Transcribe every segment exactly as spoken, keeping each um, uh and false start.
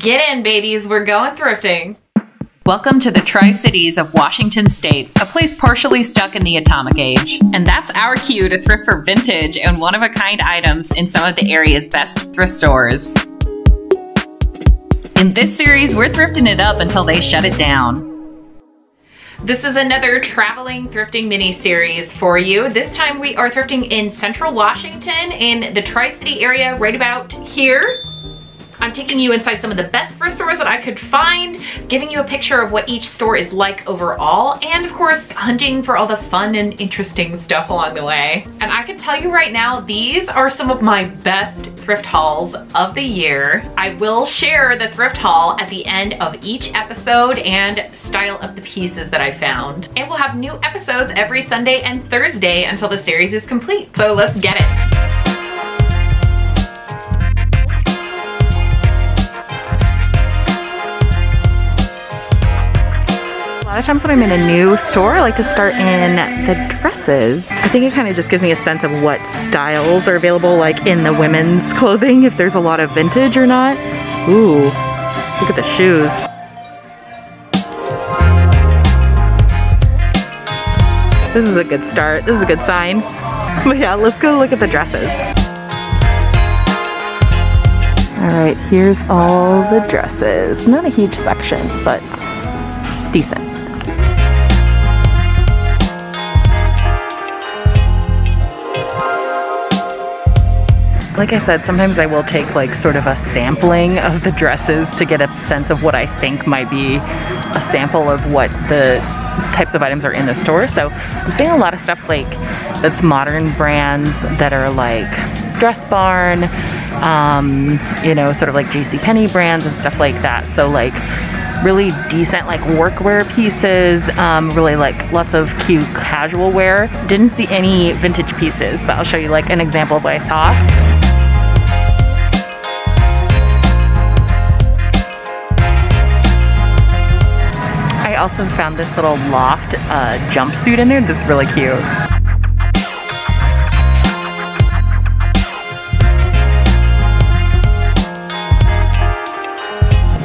Get in, babies, we're going thrifting. Welcome to the Tri-Cities of Washington State, a place partially stuck in the atomic age. And that's our cue to thrift for vintage and one-of-a-kind items in some of the area's best thrift stores. In this series, we're thrifting it up until they shut it down. This is another traveling thrifting mini series for you. This time we are thrifting in central Washington in the Tri-City area right about here. I'm taking you inside some of the best thrift stores that I could find, giving you a picture of what each store is like overall, and of course, hunting for all the fun and interesting stuff along the way. And I can tell you right now, these are some of my best thrift hauls of the year. I will share the thrift haul at the end of each episode and style up the pieces that I found. And we'll have new episodes every Sunday and Thursday until the series is complete. So let's get it. A lot of times when I'm in a new store, I like to start in the dresses. I think it kind of just gives me a sense of what styles are available, like in the women's clothing, if there's a lot of vintage or not. Ooh, look at the shoes. This is a good start. This is a good sign. But yeah, let's go look at the dresses. All right, here's all the dresses. Not a huge section, but decent. Like I said, sometimes I will take like sort of a sampling of the dresses to get a sense of what I think might be a sample of what the types of items are in the store. So I'm seeing a lot of stuff like that's modern brands that are like Dress Barn, um, you know, sort of like JCPenney brands and stuff like that. So like really decent like workwear pieces, um, really like lots of cute casual wear. Didn't see any vintage pieces, but I'll show you like an example of what I saw. I also found this little loft uh, jumpsuit in there that's really cute.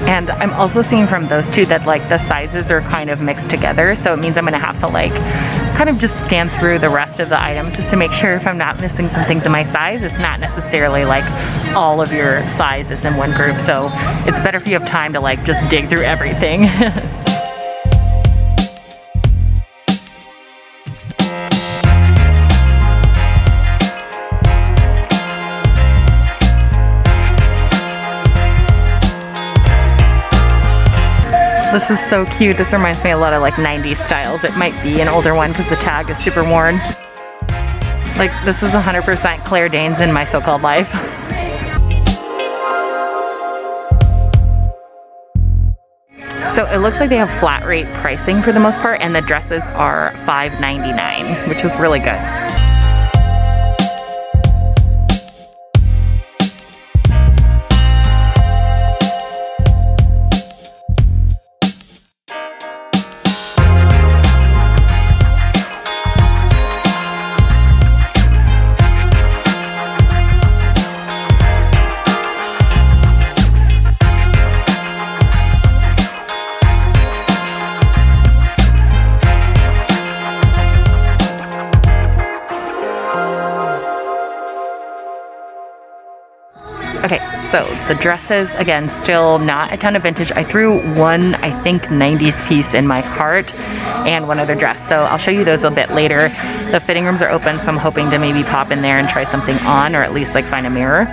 And I'm also seeing from those two that like the sizes are kind of mixed together, so it means I'm gonna have to like kind of just scan through the rest of the items just to make sure if I'm not missing some things in my size. It's not necessarily like all of your sizes in one group, so it's better if you have time to like just dig through everything. This is so cute. This reminds me a lot of like nineties styles. It might be an older one because the tag is super worn. Like this is one hundred percent Claire Danes in my so-called life. So it looks like they have flat rate pricing for the most part, and the dresses are five ninety-nine, which is really good. Okay, so the dresses, again, still not a ton of vintage. I threw one, I think, nineties piece in my cart and one other dress. So I'll show you those a bit later. The fitting rooms are open, so I'm hoping to maybe pop in there and try something on, or at least like find a mirror.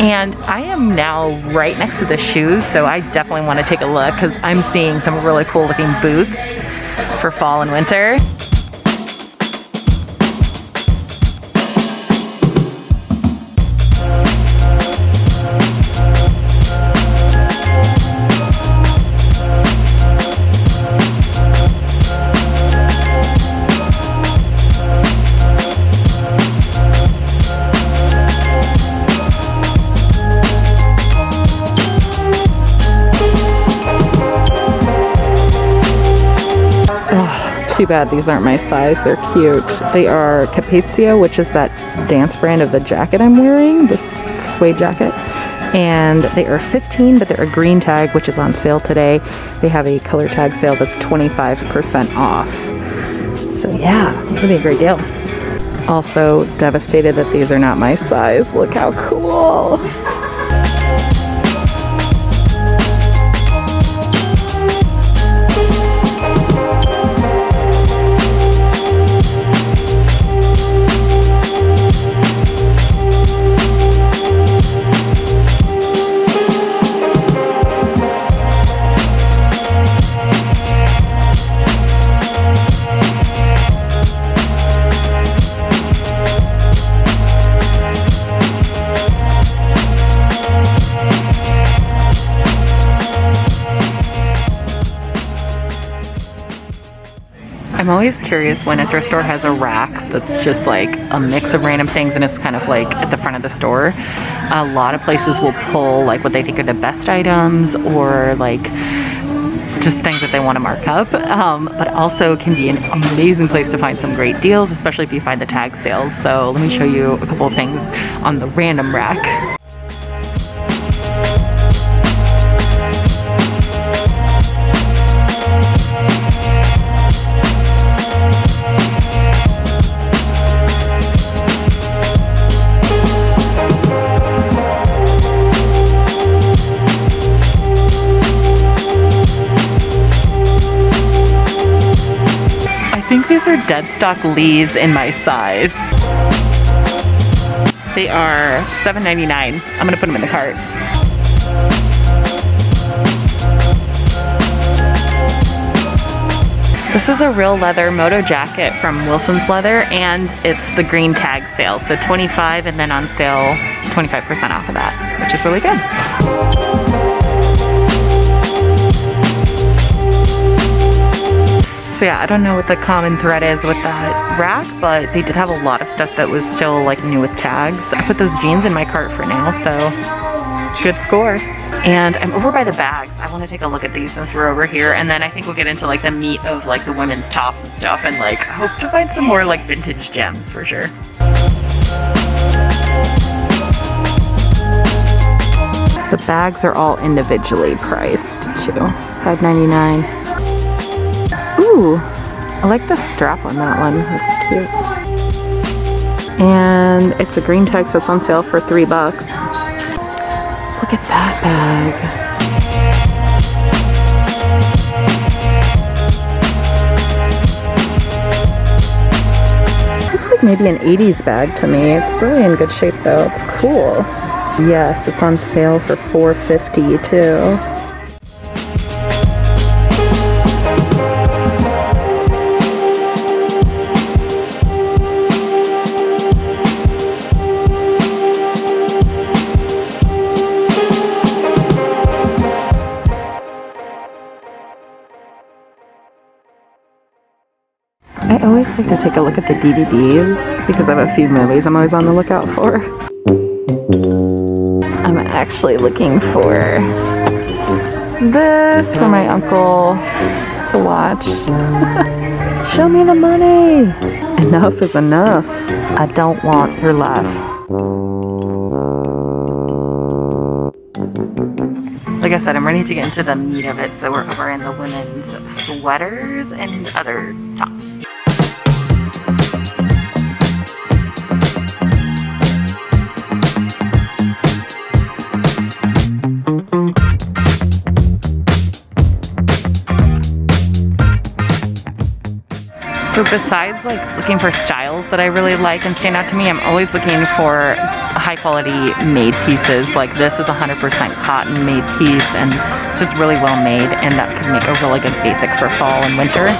And I am now right next to the shoes, so I definitely want to take a look because I'm seeing some really cool looking boots for fall and winter. Too bad these aren't my size, they're cute. They are Capezio, which is that dance brand of the jacket I'm wearing, this suede jacket, and they are fifteen dollars, but they're a green tag, which is on sale today. They have a color tag sale that's twenty-five percent off. So yeah, this would be a great deal. Also devastated that these are not my size. Look how cool. I'm always curious when a thrift store has a rack that's just like a mix of random things and it's kind of like at the front of the store. A lot of places will pull like what they think are the best items or like just things that they want to mark up, um, but also can be an amazing place to find some great deals, especially if you find the tag sales. So let me show you a couple of things on the random rack. I think these are dead stock Lees in my size. They are seven ninety-nine. I'm gonna put them in the cart. This is a real leather moto jacket from Wilson's Leather, and it's the green tag sale. So twenty-five and then on sale, twenty-five percent off of that, which is really good. So yeah, I don't know what the common thread is with that rack, but they did have a lot of stuff that was still like new with tags. I put those jeans in my cart for now, so good score. And I'm over by the bags. I want to take a look at these since we're over here, and then I think we'll get into like the meat of like the women's tops and stuff, and like I hope to find some more like vintage gems for sure. The bags are all individually priced too, five ninety-nine. Ooh, I like the strap on that one, that's cute. And it's a green tag, so it's on sale for three bucks. Look at that bag. Looks like maybe an eighties bag to me. It's really in good shape though, it's cool. Yes, it's on sale for four fifty too. I always like to take a look at the D V Ds because I have a few movies I'm always on the lookout for. I'm actually looking for this for my uncle to watch. Show me the money! Enough is enough. I don't want your life. Like I said, I'm ready to get into the meat of it, so we're over in the women's sweaters and other tops. So besides like looking for styles that I really like and stand out to me, I'm always looking for high quality made pieces. Like this is one hundred percent cotton made piece, and it's just really well made, and that can make a really good basic for fall and winter.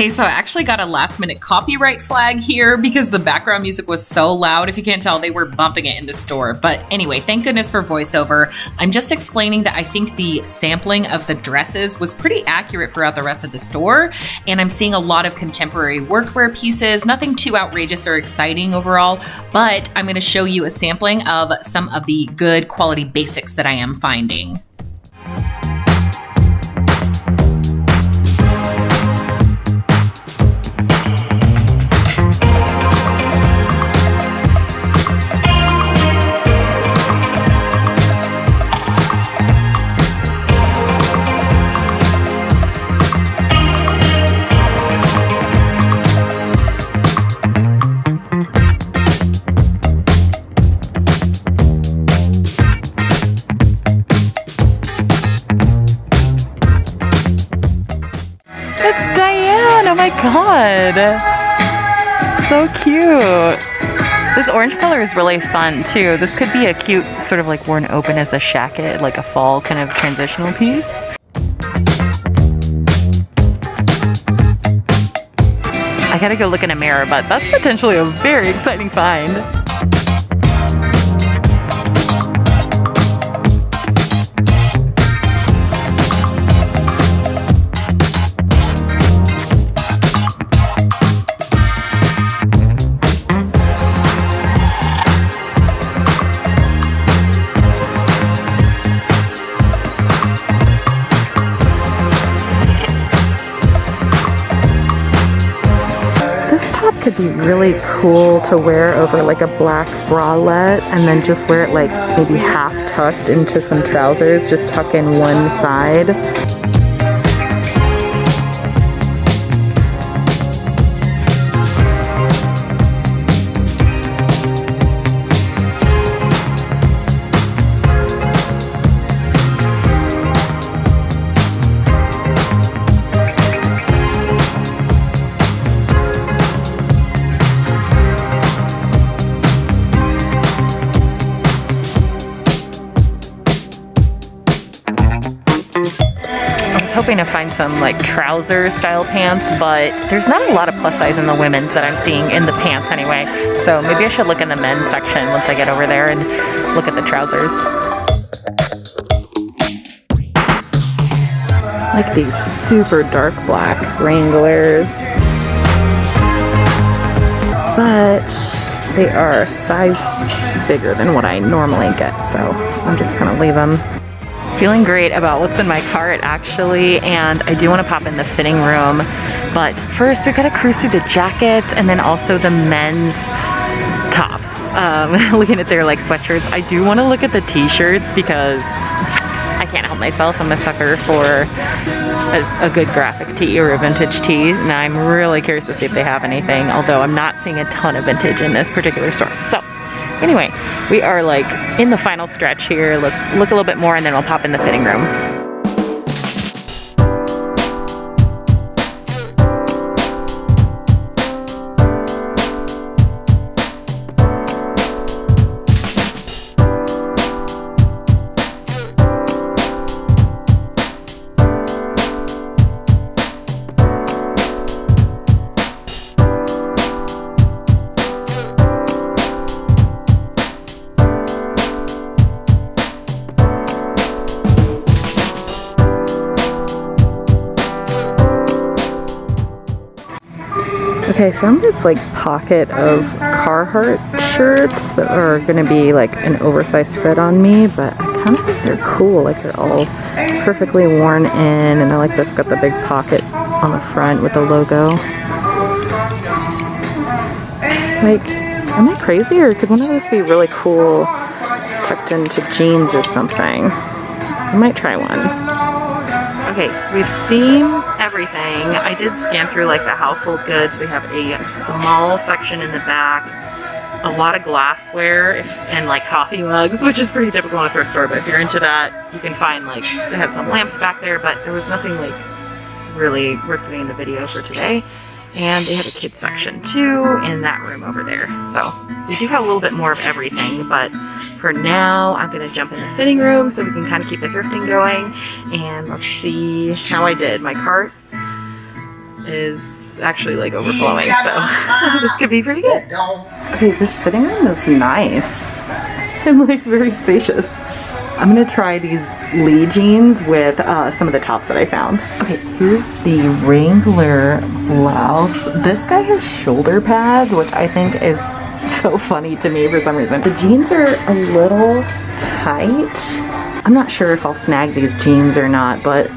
Hey, so I actually got a last minute copyright flag here because the background music was so loud. If you can't tell, they were bumping it in the store. But anyway, thank goodness for voiceover. I'm just explaining that I think the sampling of the dresses was pretty accurate throughout the rest of the store. And I'm seeing a lot of contemporary workwear pieces, nothing too outrageous or exciting overall, but I'm gonna show you a sampling of some of the good quality basics that I am finding. God, so cute. This orange color is really fun too. This could be a cute sort of like worn open as a shacket, like a fall kind of transitional piece. I gotta go look in a mirror, but that's potentially a very exciting find. Could be really cool to wear over like a black bralette and then just wear it like maybe half tucked into some trousers, just tuck in one side. Hoping to find some like trouser style pants, but there's not a lot of plus size in the women's that I'm seeing in the pants anyway, so maybe I should look in the men's section once I get over there and look at the trousers. Like these super dark black Wranglers, but they are a size bigger than what I normally get, so I'm just gonna leave them. Feeling great about what's in my cart actually, and I do want to pop in the fitting room, but first we gotta cruise through the jackets and then also the men's tops. Um, looking at their like sweatshirts, I do want to look at the t-shirts because I can't help myself. I'm a sucker for a, a good graphic tee or a vintage tee, and I'm really curious to see if they have anything, although I'm not seeing a ton of vintage in this particular store. So. Anyway, we are like in the final stretch here. Let's look a little bit more and then we'll pop in the fitting room. Okay, I found this like pocket of Carhartt shirts that are gonna be like an oversized fit on me, but I kind of think they're cool. Like they're all perfectly worn in, and I like this, got the big pocket on the front with the logo. Like, am I crazy or could one of those be really cool tucked into jeans or something? I might try one. Okay, we've seen everything. I did scan through like the household goods. We have a small section in the back, a lot of glassware and like coffee mugs, which is pretty typical in a thrift store, but if you're into that, you can find like, they had some lamps back there, but there was nothing like really ripping in the video for today. And they had a kids section too in that room over there. So we do have a little bit more of everything, but for now I'm gonna jump in the fitting room so we can kind of keep the thrifting going, and let's see how I did. My cart is actually like overflowing, so this could be pretty good. Okay, this fitting room is nice and like very spacious. I'm gonna try these Lee jeans with uh, some of the tops that I found. Okay, here's the Wrangler blouse. This guy has shoulder pads, which I think is so funny to me for some reason. The jeans are a little tight. I'm not sure if I'll snag these jeans or not, but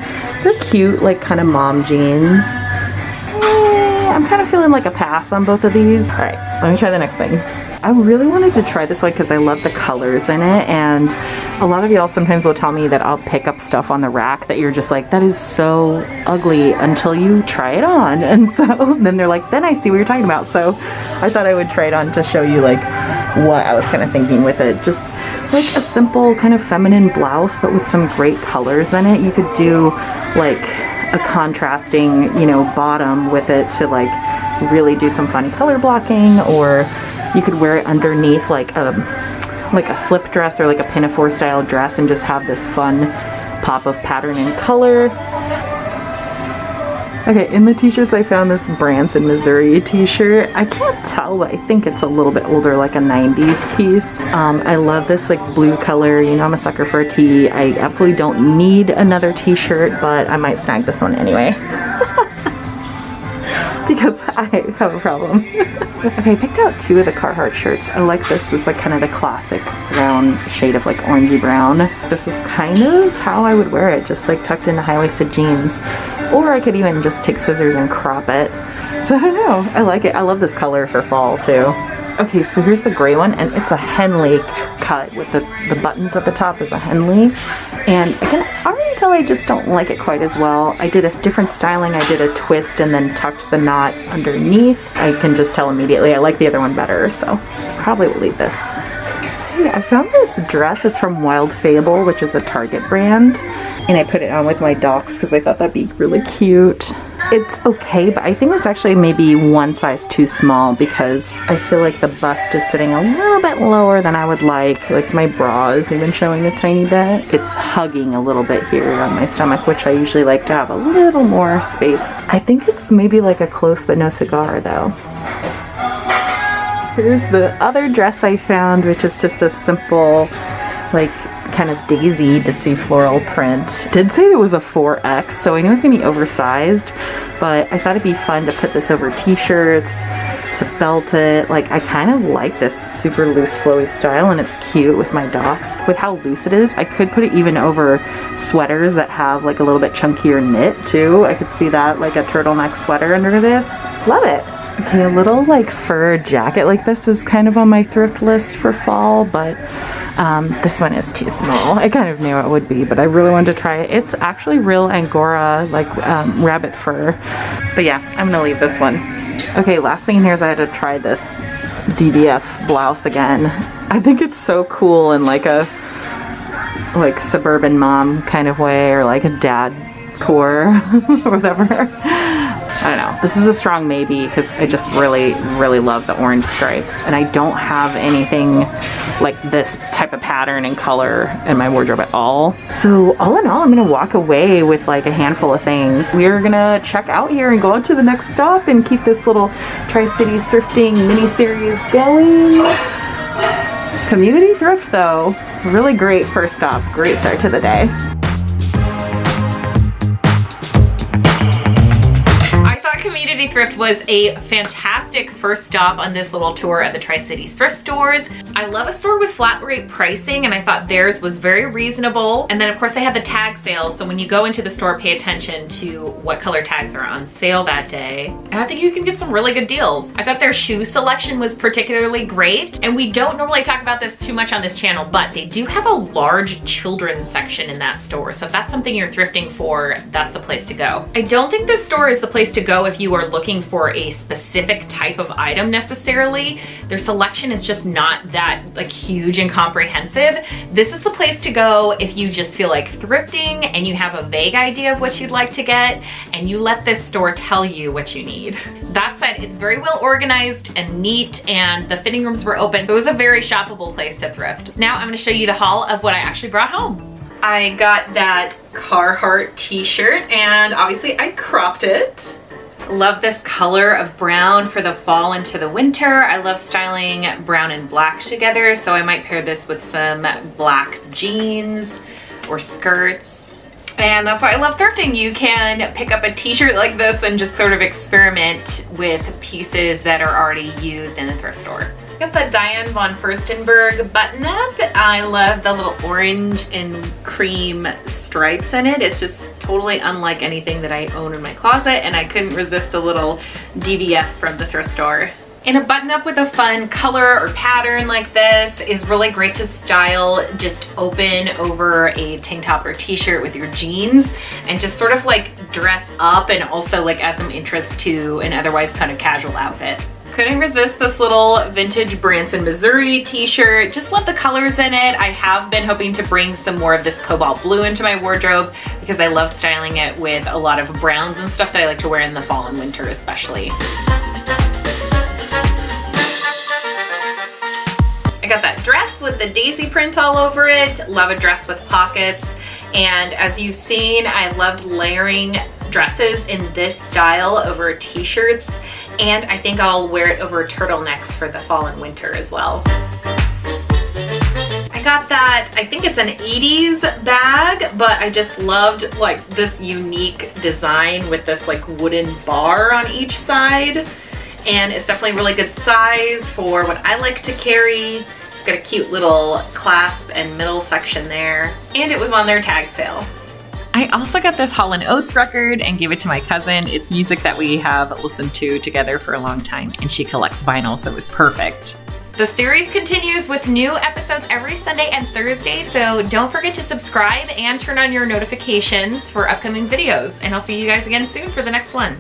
they're cute, like kind of mom jeans. Eh, I'm kind of feeling like a pass on both of these. All right, let me try the next thing. I really wanted to try this one because I love the colors in it, and a lot of y'all sometimes will tell me that I'll pick up stuff on the rack that you're just like, that is so ugly until you try it on. And so then they're like, then I see what you're talking about. So I thought I would try it on to show you like what I was kind of thinking with it. Just like a simple kind of feminine blouse, but with some great colors in it. You could do like a contrasting, you know, bottom with it to like really do some fun color blocking, or you could wear it underneath like a, like a slip dress or like a pinafore style dress and just have this fun pop of pattern and color. Okay, in the t-shirts I found this Branson, Missouri t-shirt. I can't tell, but I think it's a little bit older, like a nineties piece. Um, I love this like blue color. You know I'm a sucker for a tee. I absolutely don't need another t-shirt, but I might snag this one anyway. Because I have a problem. Okay, I picked out two of the Carhartt shirts. I like this. This is like kind of the classic brown shade of like orangey brown. This is kind of how I would wear it, just like tucked into high-waisted jeans. Or I could even just take scissors and crop it. So I don't know. I like it. I love this color for fall too. Okay, so here's the gray one, and it's a Henley cut with the, the buttons at the top is a Henley. And I can already tell I just don't like it quite as well. I did a different styling. I did a twist and then tucked the knot underneath. I can just tell immediately I like the other one better, so probably will leave this. Okay, I found this dress. It's from Wild Fable, which is a Target brand. And I put it on with my docks because I thought that'd be really cute. It's okay, but I think it's actually maybe one size too small because I feel like the bust is sitting a little bit lower than I would like. Like my bra is even showing a tiny bit. It's hugging a little bit here on my stomach, which I usually like to have a little more space. I think it's maybe like a close but no cigar though. Here's the other dress I found, which is just a simple like kind of daisy ditzy floral print. Did say it was a four X, so I know it's gonna be oversized, but I thought it'd be fun to put this over t-shirts, to belt it. Like I kind of like this super loose flowy style, and it's cute with my docks. With how loose it is, I could put it even over sweaters that have like a little bit chunkier knit too. I could see that, like a turtleneck sweater under this. Love it. Okay, a little like fur jacket like this is kind of on my thrift list for fall, but um, this one is too small. I kind of knew it would be, but I really wanted to try it. It's actually real Angora, like um, rabbit fur. But yeah, I'm gonna leave this one. Okay, last thing in here is I had to try this D D F blouse again. I think it's so cool in like a like suburban mom kind of way, or like a dad core or whatever. I don't know. This is a strong maybe because I just really, really love the orange stripes, and I don't have anything like this type of pattern and color in my wardrobe at all. So all in all, I'm gonna walk away with like a handful of things. We're gonna check out here and go on to the next stop and keep this little Tri-Cities thrifting mini series going. Community Thrift though, really great first stop. Great start to the day. Community Thrift was a fantastic first stop on this little tour at the Tri-Cities thrift stores. I love a store with flat rate pricing, and I thought theirs was very reasonable. And then of course they had the tag sale, so when you go into the store, pay attention to what color tags are on sale that day. And I think you can get some really good deals. I thought their shoe selection was particularly great, and we don't normally talk about this too much on this channel, but they do have a large children's section in that store. So if that's something you're thrifting for, that's the place to go. I don't think this store is the place to go if If you are looking for a specific type of item necessarily. Their selection is just not that like huge and comprehensive. This is the place to go if you just feel like thrifting and you have a vague idea of what you'd like to get, and you let this store tell you what you need. That said, it's very well organized and neat, and the fitting rooms were open, so it was a very shoppable place to thrift. Now I'm going to show you the haul of what I actually brought home. I got that Carhartt t-shirt, and obviously I cropped it. Love this color of brown for the fall into the winter. I love styling brown and black together, so I might pair this with some black jeans or skirts. And that's why I love thrifting. You can pick up a t-shirt like this and just sort of experiment with pieces that are already used in a thrift store. Got the Diane von Furstenberg button up. I love the little orange and cream stripes in it. It's just totally unlike anything that I own in my closet, and I couldn't resist a little D V F from the thrift store. And a button up with a fun color or pattern like this is really great to style just open over a tank top or t-shirt with your jeans, and just sort of like dress up and also like add some interest to an otherwise kind of casual outfit. Couldn't resist this little vintage Branson, Missouri t-shirt. Just love the colors in it. I have been hoping to bring some more of this cobalt blue into my wardrobe because I love styling it with a lot of browns and stuff that I like to wear in the fall and winter especially. I got that dress with the daisy print all over it. Love a dress with pockets. And as you've seen, I loved layering dresses in this style over t-shirts, and I think I'll wear it over turtlenecks for the fall and winter as well. I got that, I think it's an eighties bag, but I just loved like this unique design with this like wooden bar on each side, and it's definitely really good size for what I like to carry. It's got a cute little clasp and middle section there, and it was on their tag sale. I also got this Hall and Oates record and gave it to my cousin. It's music that we have listened to together for a long time, and she collects vinyl, so it was perfect. The series continues with new episodes every Sunday and Thursday, so don't forget to subscribe and turn on your notifications for upcoming videos, and I'll see you guys again soon for the next one.